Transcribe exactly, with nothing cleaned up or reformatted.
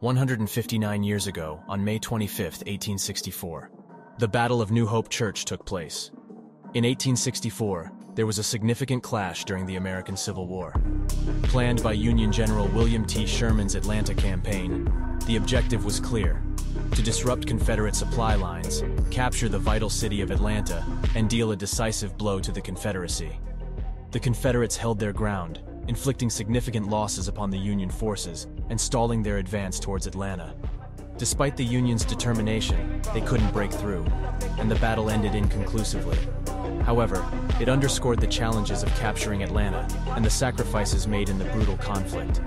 one hundred fifty-nine years ago, on May twenty-fifth, eighteen sixty-four, the Battle of New Hope Church took place. In eighteen sixty-four, there was a significant clash during the American Civil War. Planned by Union General William T. Sherman's Atlanta campaign, the objective was clear: to disrupt Confederate supply lines, capture the vital city of Atlanta, and deal a decisive blow to the Confederacy. The Confederates held their ground, inflicting significant losses upon the Union forces and stalling their advance towards Atlanta. Despite the Union's determination, they couldn't break through, and the battle ended inconclusively. However, it underscored the challenges of capturing Atlanta and the sacrifices made in the brutal conflict.